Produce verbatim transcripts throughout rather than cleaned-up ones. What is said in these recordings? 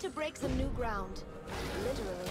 To break some new ground. Literally.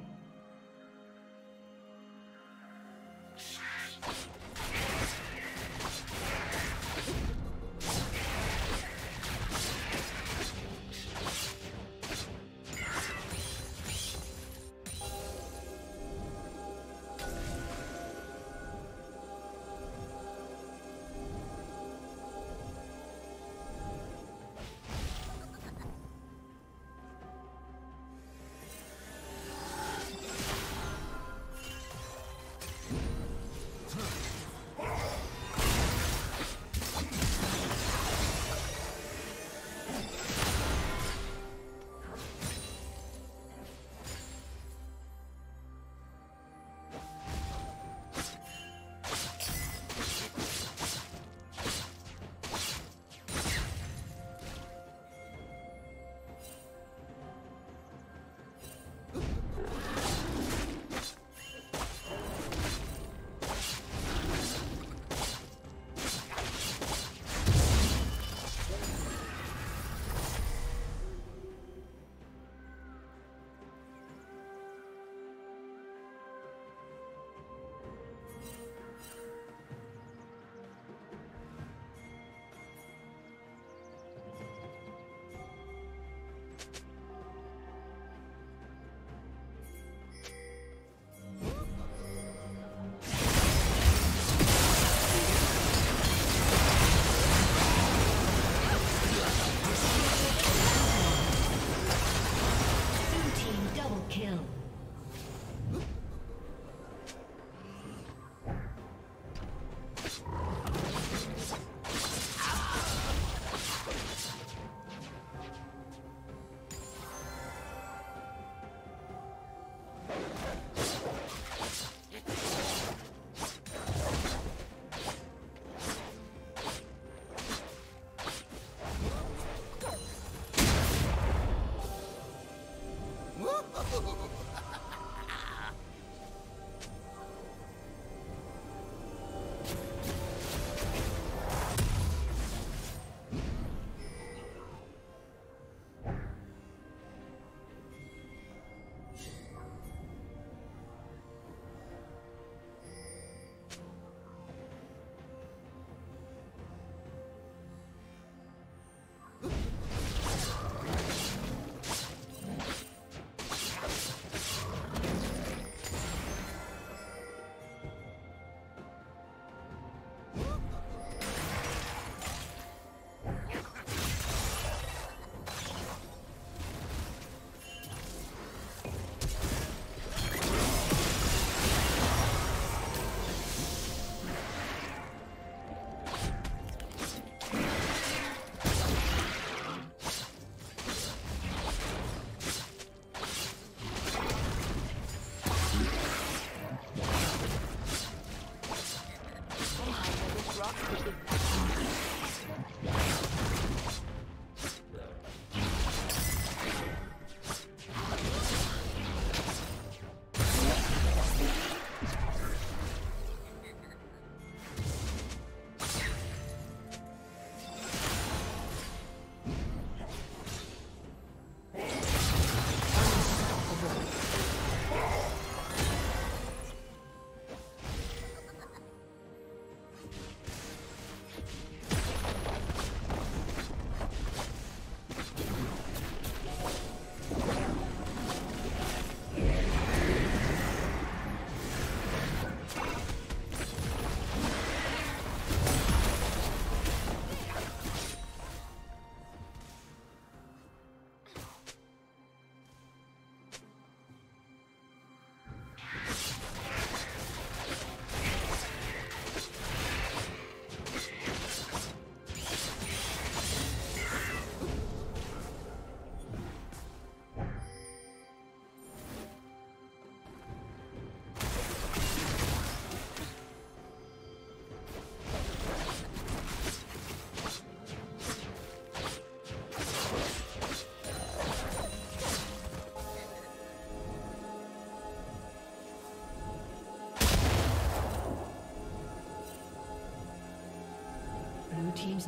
Blue team's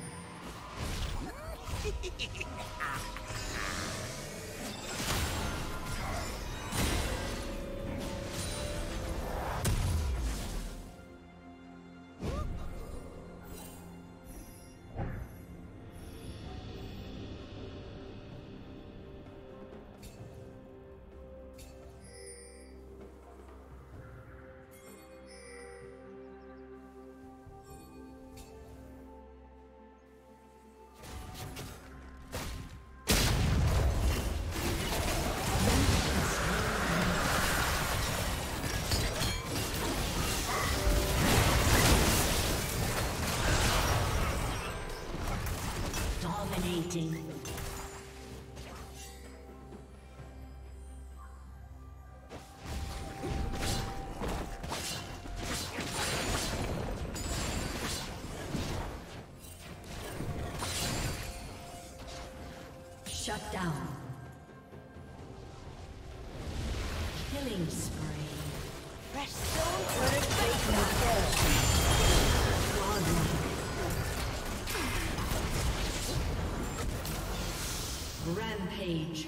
meeting. Shut down. Killing spree. Fresh stone turret taken down. Rampage.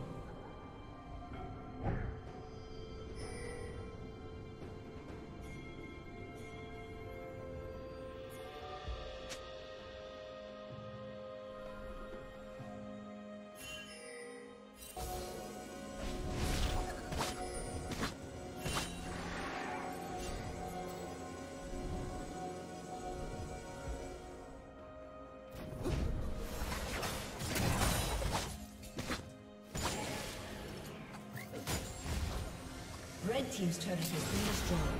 Red team's turret has been destroyed.